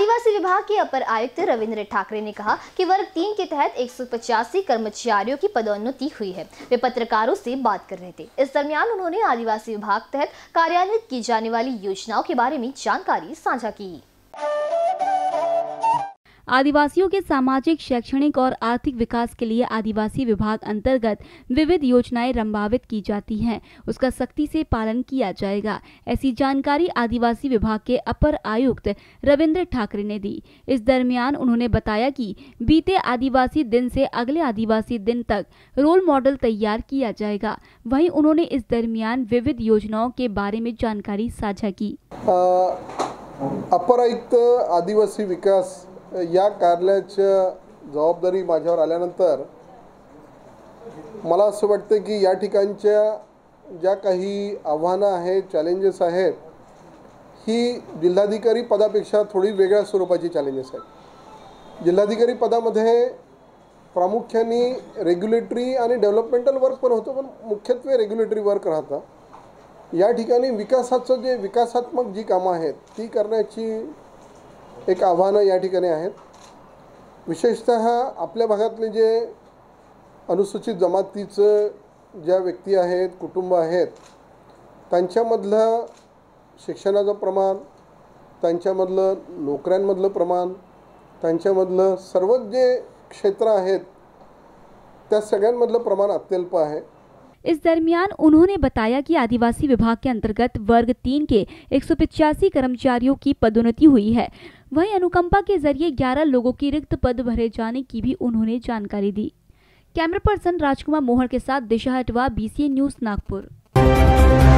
आदिवासी विभाग के अपर आयुक्त रविंद्र ठाकरे ने कहा कि वर्ग 3 के तहत 185 कर्मचारियों की पदोन्नति हुई है। वे पत्रकारों से बात कर रहे थे। इस दरमियान उन्होंने आदिवासी विभाग तहत कार्यान्वित की जाने वाली योजनाओं के बारे में जानकारी साझा की। आदिवासियों के सामाजिक, शैक्षणिक और आर्थिक विकास के लिए आदिवासी विभाग अंतर्गत विविध योजनाएं रंबावित की जाती हैं, उसका सख्ती से पालन किया जाएगा। ऐसी जानकारी आदिवासी विभाग के अपर आयुक्त रविंद्र ठाकरे ने दी। इस दरमियान उन्होंने बताया कि बीते आदिवासी दिन से अगले आदिवासी दिन तक रोल मॉडल तैयार किया जाएगा। वहीं उन्होंने इस दरमियान विविध योजनाओं के बारे में जानकारी साझा की। अपर आयुक्त आदिवासी विकास या कार्यालयाच्या जबाबदारी माझ्यावर आल्यानंतर मला असं वाटतं की या ठिकाणच्या ज्या काही आव्हानं आहेत, चॅलेंजेस आहेत, ही जिल्हाधिकारी पदापेक्षा थोडी वेगळ्या स्वरूपाची चॅलेंजेस आहेत। जिल्हाधिकारी पदामध्ये प्रामुख्याने रेग्युलेटरी आणि डेव्हलपमेंटल वर्क पण होतं, पण मुख्यत्वे रेग्युलेटरी वर्क राहतं। या ठिकाणी विकासाचं जे विकासात्मक जी कामं आहेत ती करण्याची एक आव्हानं या ठिकाणी आहेत। विशेषतः आपल्या भागातले जे अनुसूचित जमातीचं ज्या व्यक्ती आहेत, कुटुंब आहेत, त्यांच्यामधलं शिक्षणाचं प्रमाण, त्यांच्यामधलं नोकऱ्यांमधलं प्रमाण, त्यांच्यामधलं सर्व जे क्षेत्र आहेत त्या सगळ्यांमधलं प्रमाण अत्यल्प आहे। इस दरमियान उन्होंने बताया कि आदिवासी विभाग के अंतर्गत वर्ग 3 के 185 कर्मचारियों की पदोन्नति हुई है। वहीं अनुकंपा के जरिए 11 लोगों की रिक्त पद भरे जाने की भी उन्होंने जानकारी दी। कैमरा पर्सन राजकुमार मोहड़ के साथ दिशा हटवा, BCN न्यूज, नागपुर।